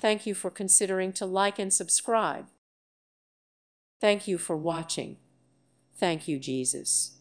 Thank you for considering to like and subscribe. Thank you for watching. Thank you, Jesus.